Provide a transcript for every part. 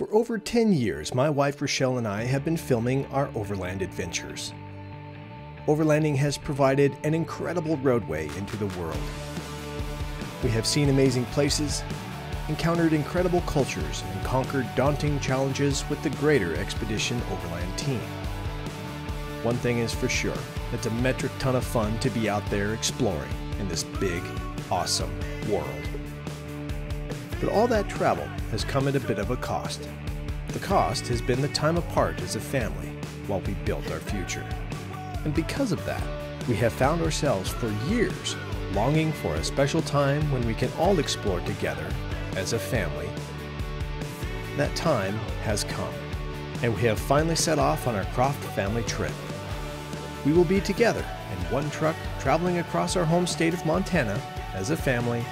For over 10 years, my wife Rachelle and I have been filming our overland adventures. Overlanding has provided an incredible roadway into the world. We have seen amazing places, encountered incredible cultures, and conquered daunting challenges with the greater Expedition Overland team. One thing is for sure, it's a metric ton of fun to be out there exploring in this big, awesome world. But all that travel has come at a bit of a cost. The cost has been the time apart as a family while we built our future. And because of that, we have found ourselves for years longing for a special time when we can all explore together as a family. That time has come, and we have finally set off on our Croft family trip. We will be together in one truck traveling across our home state of Montana as a family,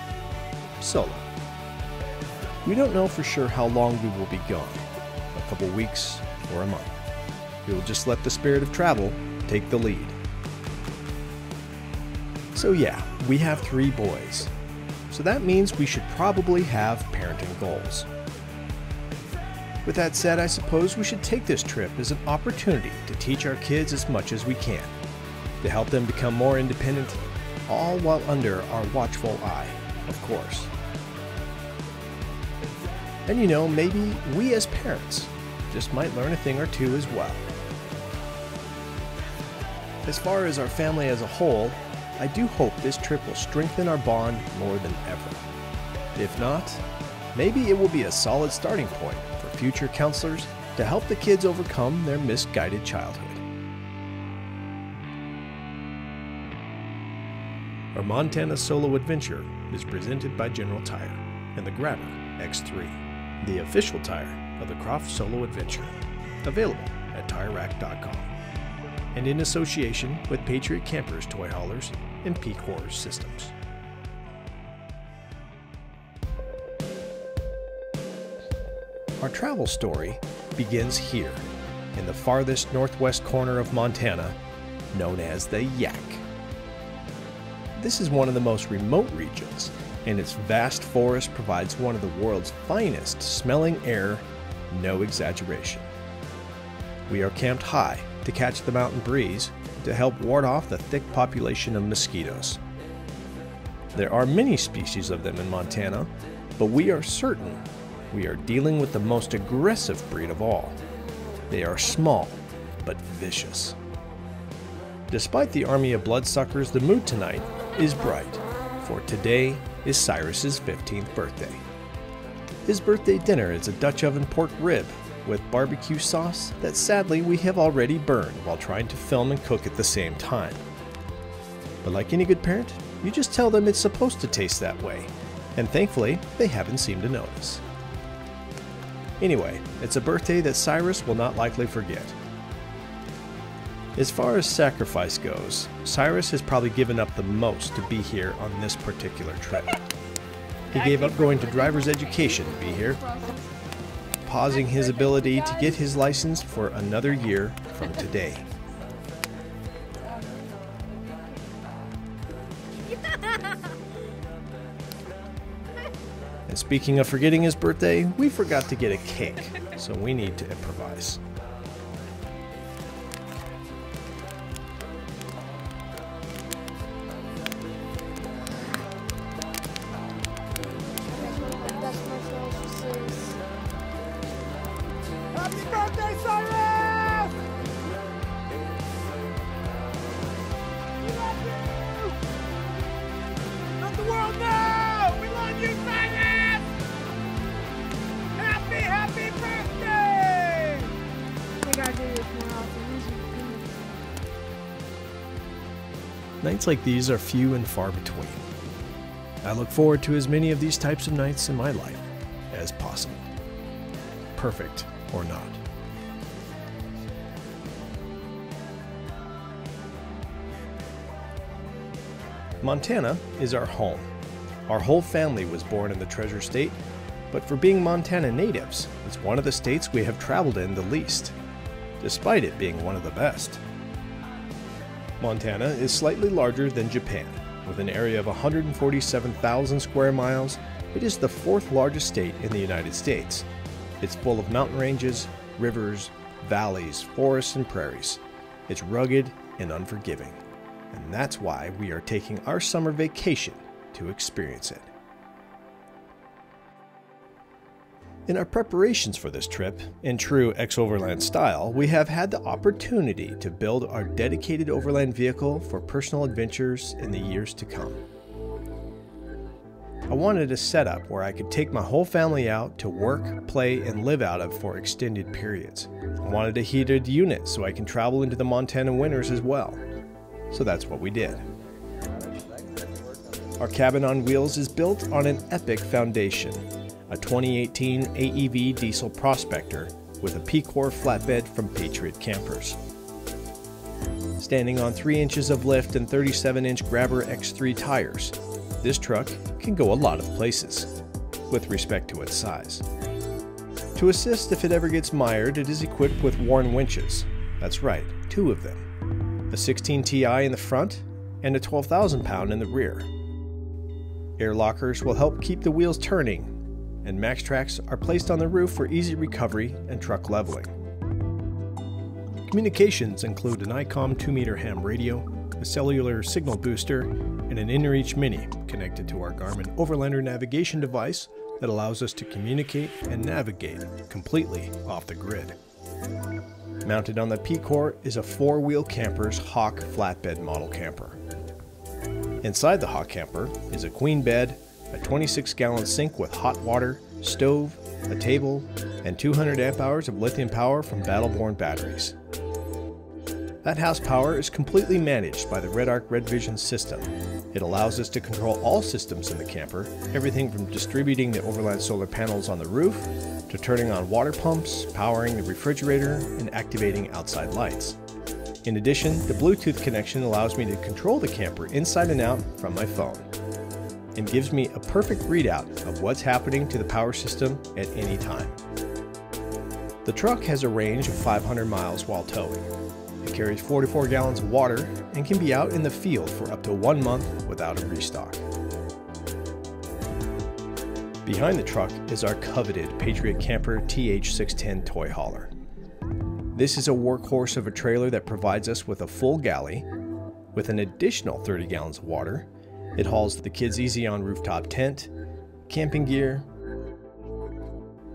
solo. We don't know for sure how long we will be gone, a couple weeks or a month. We will just let the spirit of travel take the lead. So yeah, we have 3 boys. So that means we should probably have parenting goals. With that said, I suppose we should take this trip as an opportunity to teach our kids as much as we can, to help them become more independent, all while under our watchful eye, of course. And you know, maybe we as parents just might learn a thing or two as well. As far as our family as a whole, I do hope this trip will strengthen our bond more than ever. If not, maybe it will be a solid starting point for future counselors to help the kids overcome their misguided childhood. Our Montana solo adventure is presented by General Tire and the Grabber X3. The official tire of the Croft Solo Adventure, available at tirerack.com, and in association with Patriot Campers toy haulers and PCOR Systems. Our travel story begins here, in the farthest northwest corner of Montana, known as the Yaak. This is one of the most remote regions, and its vast forest provides one of the world's finest smelling air, no exaggeration. We are camped high to catch the mountain breeze to help ward off the thick population of mosquitoes. There are many species of them in Montana, but we are certain we are dealing with the most aggressive breed of all. They are small, but vicious. Despite the army of bloodsuckers, the mood tonight is bright, for today is Cyrus's 15th birthday. His birthday dinner is a Dutch oven pork rib with barbecue sauce that sadly we have already burned while trying to film and cook at the same time. But like any good parent, you just tell them it's supposed to taste that way, and thankfully they haven't seemed to notice. Anyway, it's a birthday that Cyrus will not likely forget. As far as sacrifice goes, Cyrus has probably given up the most to be here on this particular trip. He gave up going to driver's education to be here, pausing his ability to get his license for another year from today. And speaking of forgetting his birthday, we forgot to get a cake, so we need to improvise. Nights like these are few and far between. I look forward to as many of these types of nights in my life as possible, perfect or not. Montana is our home. Our whole family was born in the Treasure State, but for being Montana natives, it's one of the states we have traveled in the least, despite it being one of the best. Montana is slightly larger than Japan. With an area of 147,000 square miles, it is the 4th largest state in the United States, It's full of mountain ranges, rivers, valleys, forests, and prairies. It's rugged and unforgiving. And that's why we are taking our summer vacation to experience it. In our preparations for this trip, in true XOverland style, we have had the opportunity to build our dedicated overland vehicle for personal adventures in the years to come. I wanted a setup where I could take my whole family out to work, play, and live out of for extended periods. I wanted a heated unit so I can travel into the Montana winters as well. So that's what we did. Our cabin on wheels is built on an epic foundation. A 2018 AEV diesel Prospector with a PCOR flatbed from Patriot Campers. Standing on 3 inches of lift and 37-inch Grabber X3 tires, this truck can go a lot of places, with respect to its size. To assist if it ever gets mired, it is equipped with Warn winches. That's right, 2 of them. A 16 TI in the front and a 12,000 pound in the rear. Air lockers will help keep the wheels turning, and max tracks are placed on the roof for easy recovery and truck leveling. Communications include an Icom 2-meter ham radio, a cellular signal booster, and an InReach Mini connected to our Garmin Overlander navigation device that allows us to communicate and navigate completely off the grid. Mounted on the PCOR is a Four Wheel Campers Hawk flatbed model camper. Inside the Hawk camper is a queen bed, a 26-gallon sink with hot water, stove, a table, and 200 amp hours of lithium power from Battle Born batteries. That house power is completely managed by the RedArc RedVision system. It allows us to control all systems in the camper, everything from distributing the overland solar panels on the roof, to turning on water pumps, powering the refrigerator, and activating outside lights. In addition, the Bluetooth connection allows me to control the camper inside and out from my phone, and gives me a perfect readout of what's happening to the power system at any time. The truck has a range of 500 miles while towing. It carries 44 gallons of water and can be out in the field for up to 1 month without a restock. Behind the truck is our coveted Patriot Camper TH610 toy hauler. This is a workhorse of a trailer that provides us with a full galley with an additional 30 gallons of water. It hauls the kids easy on rooftop tent, camping gear,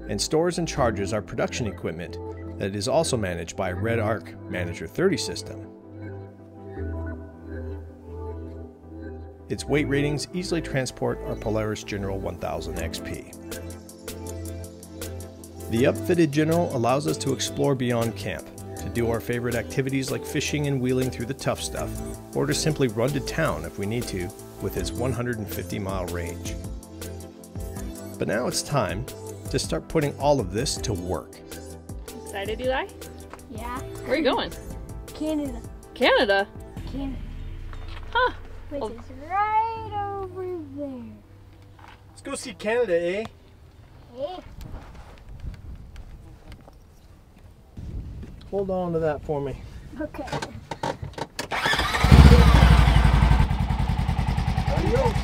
and stores and charges our production equipment that is also managed by RedArc Manager 30 system. Its weight ratings easily transport our Polaris General 1000 XP. The upfitted General allows us to explore beyond camp, to do our favorite activities like fishing and wheeling through the tough stuff, or to simply run to town if we need to with its 150-mile range. But now it's time to start putting all of this to work. Excited, Eli? Yeah. Where are you going? Canada. Canada? Canada. Huh. Which is right over there. Let's go see Canada, eh? Eh? Hold on to that for me. Okay. Adios.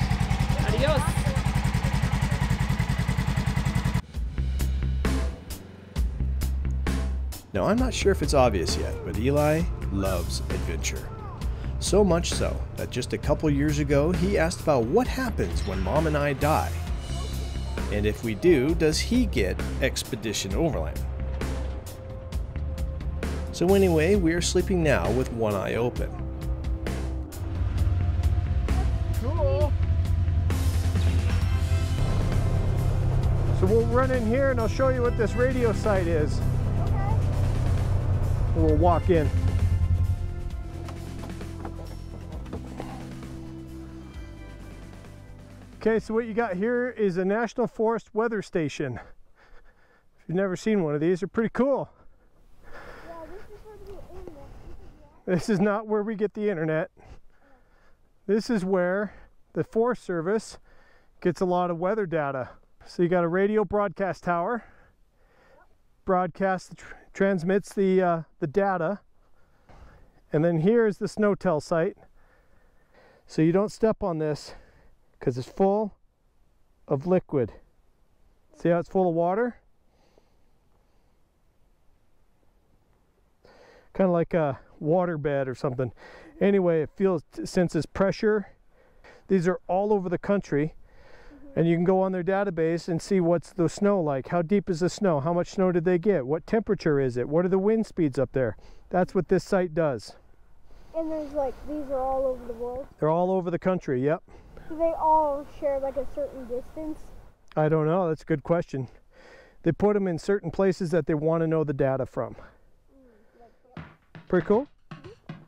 Adios. Now, I'm not sure if it's obvious yet, but Eli loves adventure. So much so that just a couple years ago, he asked about what happens when Mom and I die. And if we do, does he get Expedition Overland? So anyway, we are sleeping now with one eye open. Cool. So we'll run in here and I'll show you what this radio site is. Okay. We'll walk in. Okay, so what you got here is a National Forest weather station. If you've never seen one of these, they're pretty cool. This is not where we get the internet. This is where the Forest Service gets a lot of weather data. So you got a radio broadcast tower, transmits the data, and then here's the SNOTEL site. So you don't step on this because it's full of liquid. See how it's full of water? kind of like a water bed or something. Anyway, it feels, senses pressure. These are all over the country, and you can go on their database and see what's the snow like. How deep is the snow? How much snow did they get? What temperature is it? What are the wind speeds up there? That's what this site does. And there's like, these are all over the world? They're all over the country, yep. Do they all share like a certain distance? I don't know, that's a good question. They put them in certain places that they want to know the data from. Pretty cool?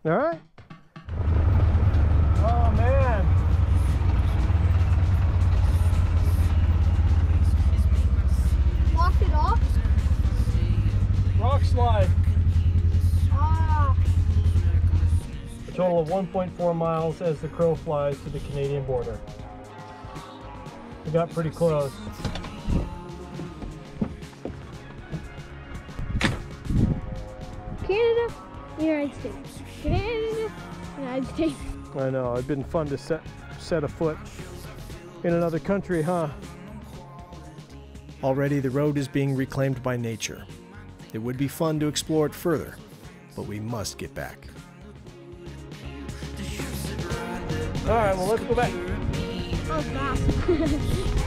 Mm-hmm. All right. Oh man. Lock it off? Rock slide. Ah. A total of 1.4 miles as the crow flies to the Canadian border. We got pretty close. Canada, United States. Canada, United States. I know, it'd been fun to set a foot in another country, huh? Already the road is being reclaimed by nature. It would be fun to explore it further, but we must get back. All right, well, let's go back. Oh, gosh.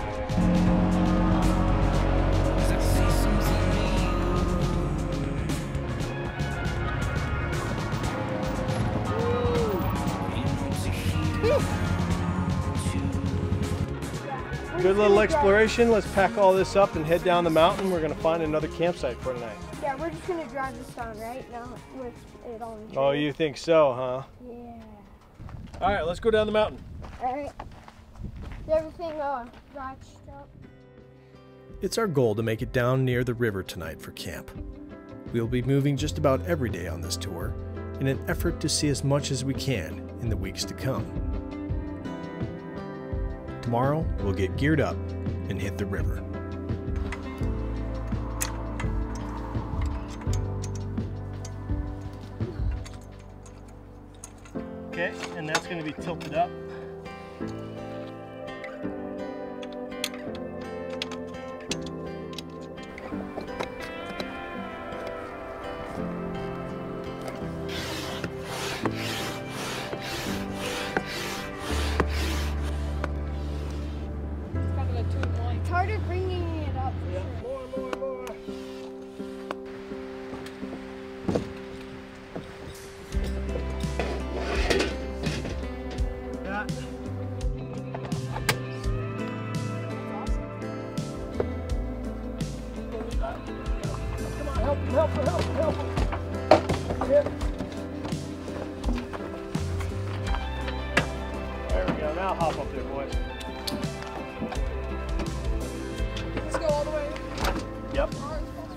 Good little exploration. Let's pack all this up and head down the mountain. We're going to find another campsite for tonight. Yeah, we're just going to drive this down right now with it on the trail. Oh, you think so, huh? Yeah. All right, let's go down the mountain. All right. Is everything notched up? It's our goal to make it down near the river tonight for camp. We'll be moving just about every day on this tour in an effort to see as much as we can in the weeks to come. Tomorrow, we'll get geared up and hit the river. Okay, and that's going to be tilted up. It's harder bringing it up. Yeah. More.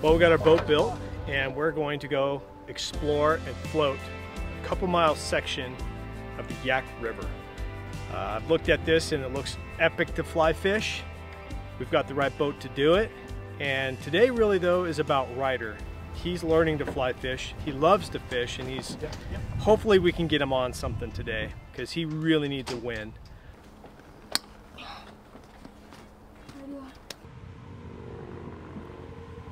Well, we got our boat built, and we're going to go explore and float a couple-mile section of the Yaak River. I've looked at this, and it looks epic to fly fish. We've got the right boat to do it, and today really, though, is about Ryder. He's learning to fly fish. He loves to fish, and he's hopefully we can get him on something today because he really needs a win.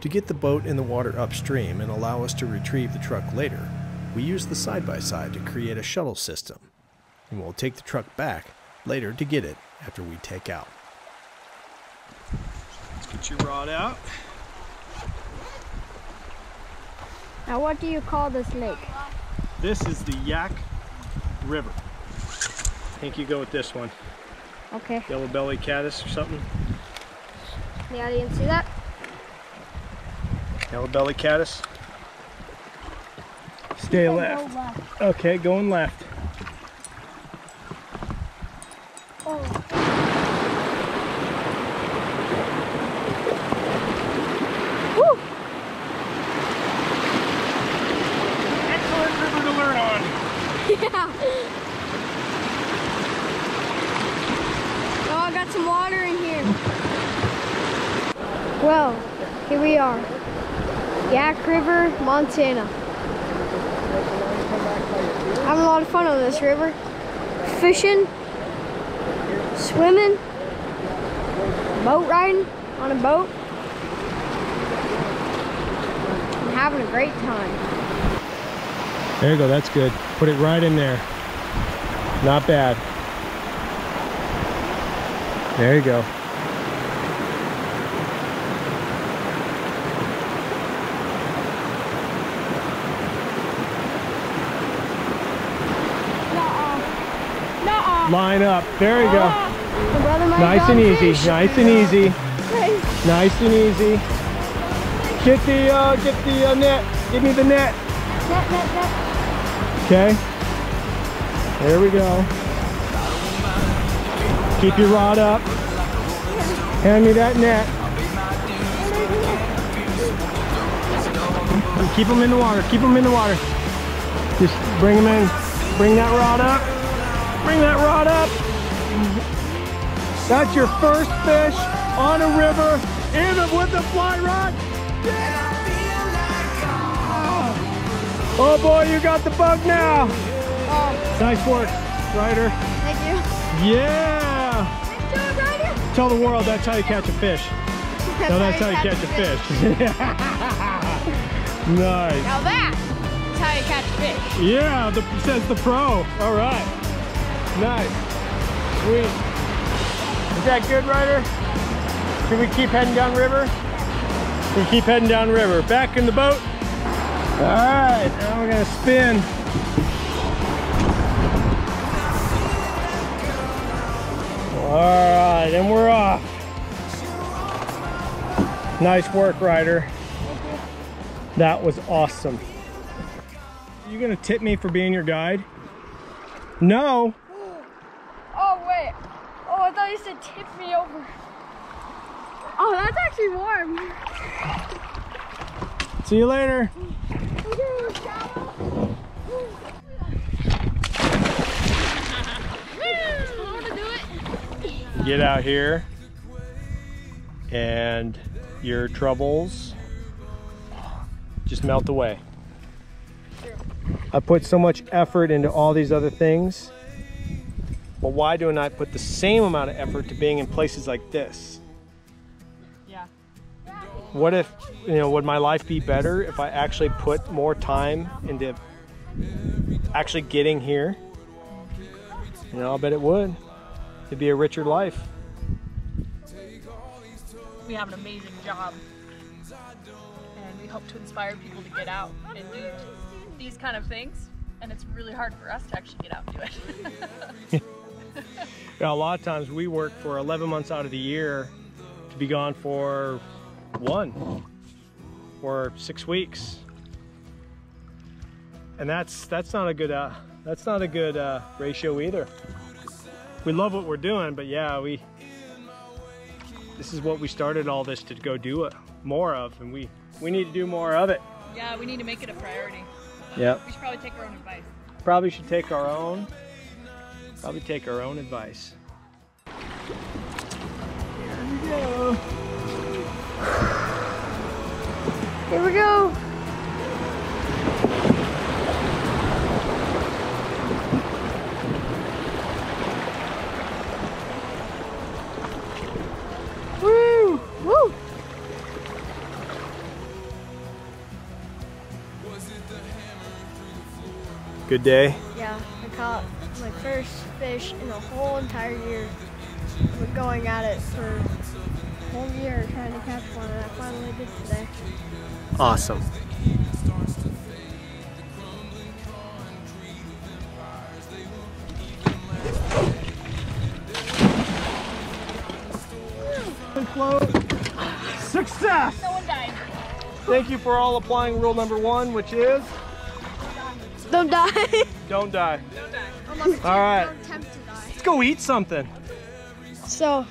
To get the boat in the water upstream and allow us to retrieve the truck later, we use the side-by-side to create a shuttle system, and we'll take the truck back later to get it after we take out. Let's get your rod out. Now what do you call this lake? This is the Yaak River. I think you go with this one. Okay. Yellow Belly Caddis or something. Yeah, you can see that. Yellow Belly Caddis. Stay left. Go left. Okay, going left. Oh. Woo! Excellent river to learn on. Yeah. Oh, I got some water in here. Well, here we are. Yaak River, Montana. Having a lot of fun on this river. Fishing, swimming, boat riding on a boat. I'm having a great time. There you go, that's good. Put it right in there. Not bad. There you go. Line up. There you go. Nice and easy. Nice and easy. Nice and easy. Get the net. Give me the net. Net, net, net. Okay. There we go. Keep your rod up. Hand me that net. Keep them in the water. Keep them in the water. Just bring them in. Bring that rod up. Bring that rod up. That's your first fish on a river with the fly rod. Yeah. Oh boy, you got the bug now. Nice work, Ryder. Thank you. Yeah. Nice job, Ryder. Tell the world that's how you catch a fish. That's how you catch a fish. Nice. Now that's how you catch a fish. Yeah, says the pro. All right. Nice. Sweet. Is that good, Ryder? Should we keep heading down river? We keep heading down river. Back in the boat. Alright, now we're gonna spin. Alright, and we're off. Nice work, Ryder. That was awesome. Are you gonna tip me for being your guide? No. I thought you said tip me over. Oh, that's actually warm. See you later. Get out here and your troubles just melt away. I put so much effort into all these other things. Well, why do I not put the same amount of effort to being in places like this? Yeah. What if, would my life be better if I actually put more time into actually getting here? I'll bet it would. It'd be a richer life. We have an amazing job. And we hope to inspire people to get out and do these kind of things. And it's really hard for us to actually get out and do it. Yeah, a lot of times we work for 11 months out of the year to be gone for one or 6 weeks, and that's not a good ratio either. We love what we're doing, but yeah, this is what we started all this to go do more of, and we need to do more of it. Yeah, we need to make it a priority. Yeah, we should probably take our own advice. Probably should take our own. Probably take our own advice. Here we go. Here we go. Woo! Woo! Good day? Yeah, I caught my first fish in the whole entire year. I've been going at it for a whole year trying to catch one, and I finally did today. Awesome. Success! No one died. Thank you for all applying rule number one, which is? Don't die. Don't die. Don't die. All right. Don't attempt to die. Let's go eat something. So,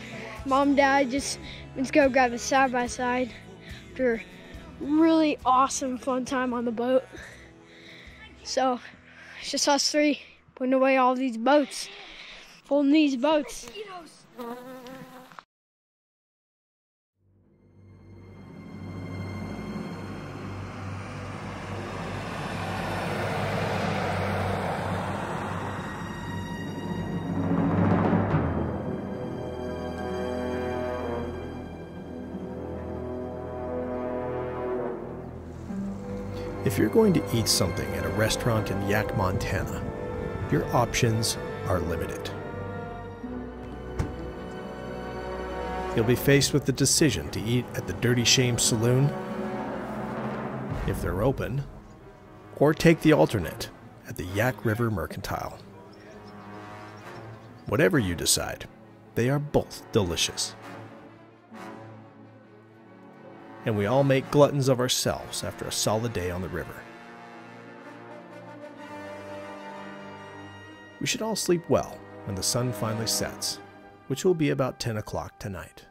Mom and Dad just let's go grab a side by side after a really awesome fun time on the boat. So, it's just us three putting away all these boats, holding these boats. If you're going to eat something at a restaurant in Yaak, Montana, your options are limited. You'll be faced with the decision to eat at the Dirty Shame Saloon, if they're open, or take the alternate at the Yaak River Mercantile. Whatever you decide, they are both delicious. And we all make gluttons of ourselves after a solid day on the river. We should all sleep well when the sun finally sets, which will be about 10 o'clock tonight.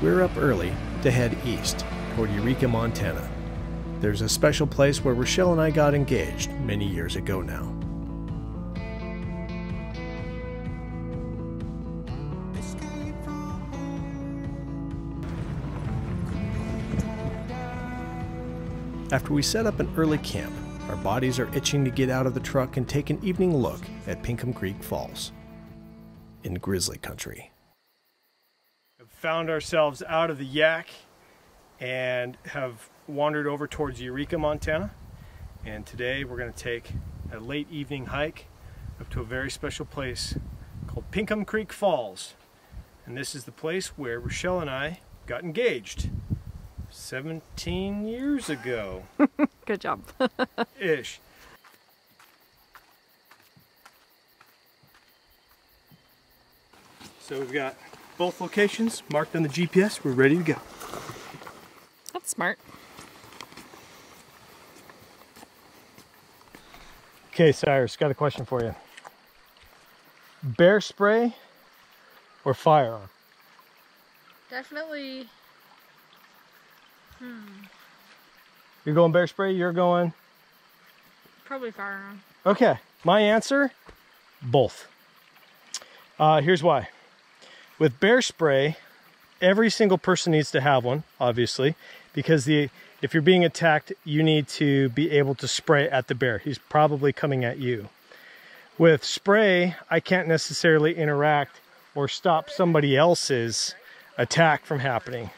We're up early to head east toward Eureka, Montana. There's a special place where Rachelle and I got engaged many years ago now. After we set up an early camp, our bodies are itching to get out of the truck and take an evening look at Pinkham Creek Falls in grizzly country. We've found ourselves out of the Yaak and have wandered over towards Eureka, Montana. And today we're going to take a late evening hike up to a very special place called Pinkham Creek Falls. And this is the place where Rachelle and I got engaged 17 years ago. Good job. Ish. So we've got both locations marked on the GPS. We're ready to go. That's smart. Okay, Cyrus, got a question for you. Bear spray or firearm? Definitely. You're going bear spray, you're going? Probably firearm. Okay, my answer, both. Here's why. With bear spray, every single person needs to have one, obviously, because if you're being attacked, you need to be able to spray at the bear. He's probably coming at you. With spray, I can't necessarily interact or stop somebody else's attack from happening.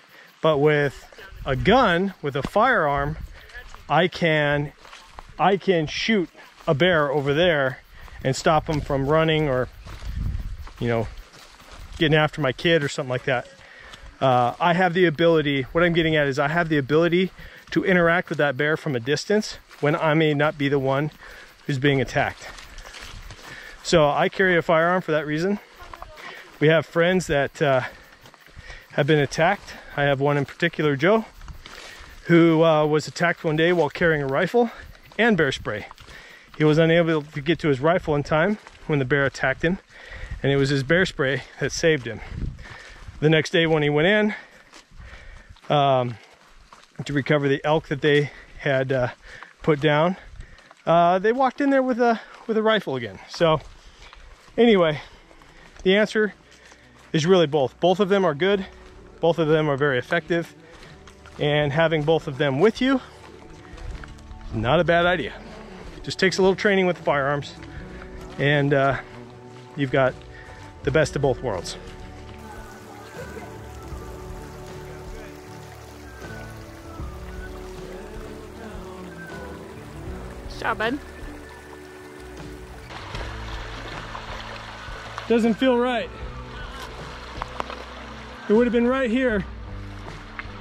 But with a gun, with a firearm, I can shoot a bear over there and stop him from running or, you know, getting after my kid or something like that. I have the ability, what I'm getting at is I have the ability to interact with that bear from a distance when I may not be the one who's being attacked. So I carry a firearm for that reason. We have friends that have been attacked. I have one in particular, Joe, who was attacked one day while carrying a rifle and bear spray. He was unable to get to his rifle in time when the bear attacked him, and it was his bear spray that saved him. The next day when he went in to recover the elk that they had put down, they walked in there with a rifle again. So anyway, the answer is really both. Both of them are good. Both of them are very effective, and having both of them with you, not a bad idea. Just takes a little training with the firearms, and you've got the best of both worlds. Good job, bud. Doesn't feel right. It would have been right here,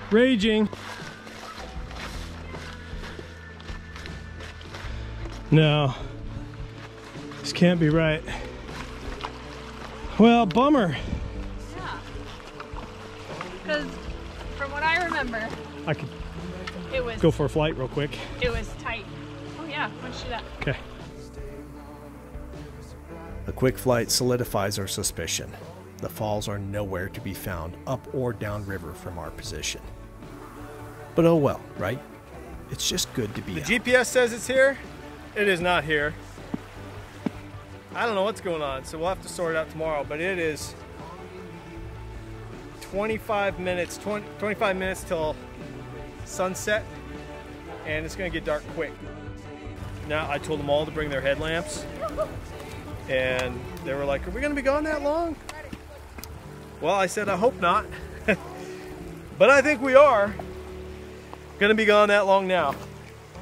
raging. No, this can't be right. Well, bummer. Yeah, because from what I remember, I could go for a flight real quick. It was tight. Oh yeah, let's do that. Okay. A quick flight solidifies our suspicion. The falls are nowhere to be found up or downriver from our position. But oh well, right? It's just good to be out. The GPS says it's here. It is not here. I don't know what's going on, so we'll have to sort it out tomorrow, but it is 25 minutes till sunset, and it's gonna get dark quick. Now, I told them all to bring their headlamps, and they were like, are we gonna be gone that long? Well, I said I hope not, but I think we are gonna be gone that long now.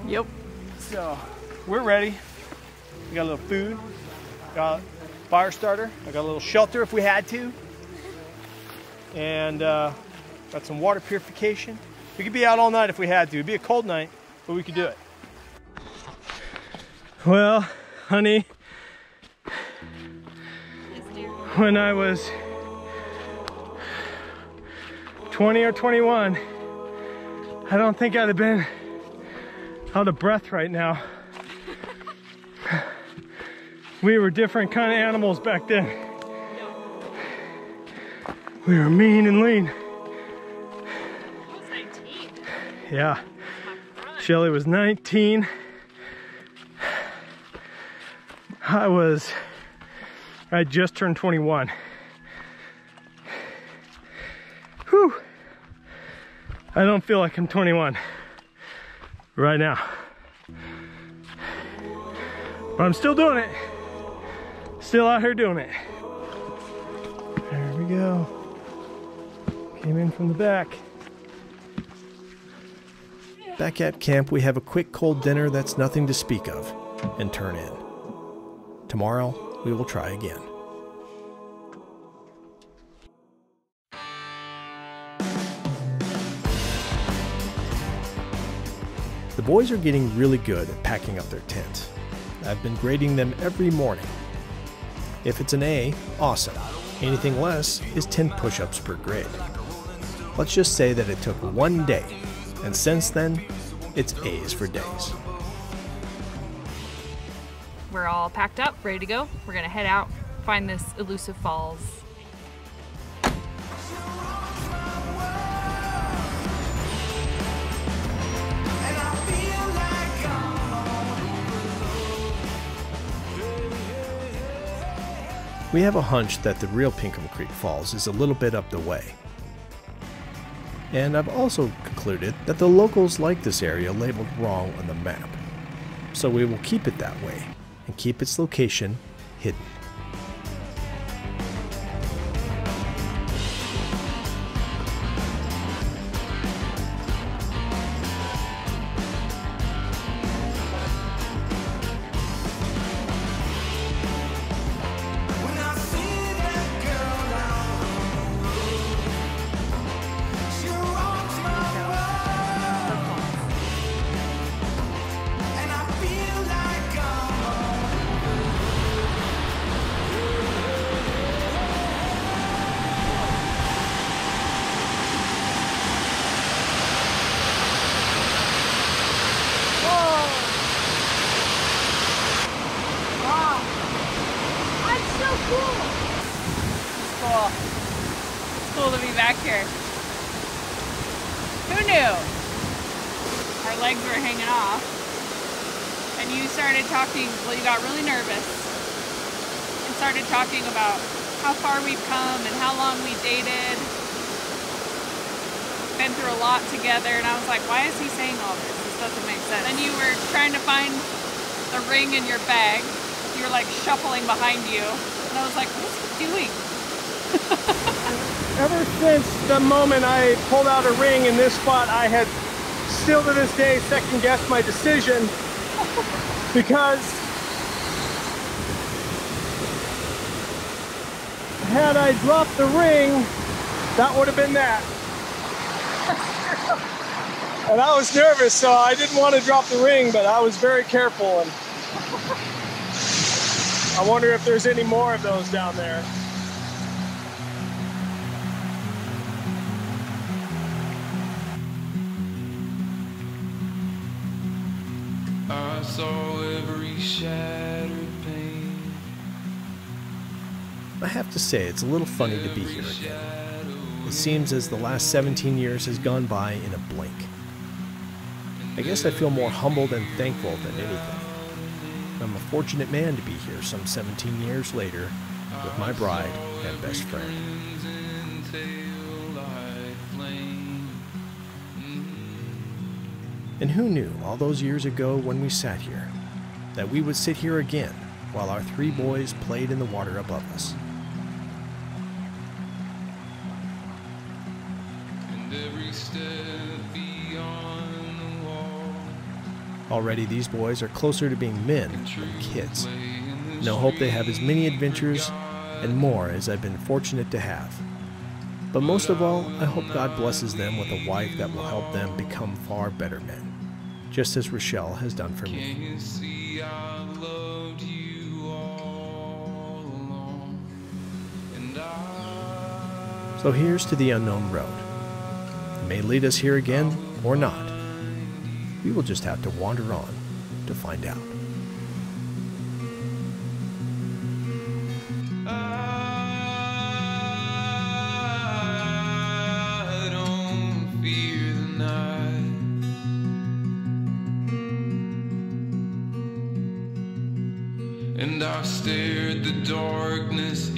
Yep. So we're ready. We got a little food, got a fire starter, I got a little shelter if we had to, and got some water purification. We could be out all night if we had to. It'd be a cold night, but we could do it. Well, honey, when I was 20 or 21, I don't think I'd have been out of breath right now. We were different kind of animals back then. We were mean and lean. I was 19. Yeah, Shelly was 19. I just turned 21. Whew. I don't feel like I'm 21 right now. But I'm still doing it. Still out here doing it. There we go. Came in from the back. Back at camp, we have a quick cold dinner that's nothing to speak of and turn in. Tomorrow, we will try again. The boys are getting really good at packing up their tents. I've been grading them every morning. If it's an A, awesome. Anything less is 10 push-ups per grade. Let's just say that it took one day, and since then, it's A's for days. We're all packed up, ready to go. We're gonna head out, find this elusive falls. We have a hunch that the real Pinkham Creek Falls is a little bit up the way. And I've also concluded that the locals like this area labeled wrong on the map. So we will keep it that way and keep its location hidden. Moment I pulled out a ring in this spot, I had still to this day second-guessed my decision because had I dropped the ring, that would have been that. And I was nervous, so I didn't want to drop the ring, but I was very careful. And I wonder if there's any more of those down there. I saw every shattered pane. I have to say, it's a little funny to be here again. It seems as the last 17 years has gone by in a blink. I guess I feel more humbled and thankful than anything. I'm a fortunate man to be here some 17 years later with my bride and best friend. And who knew all those years ago when we sat here, that we would sit here again while our three boys played in the water above us. Already these boys are closer to being men than kids. No hope they have as many adventures and more as I've been fortunate to have. But most of all, I hope God blesses them with a wife that will help them become far better men, just as Rachelle has done for me. So here's to the unknown road. It may lead us here again or not. We will just have to wander on to find out. Stared the darkness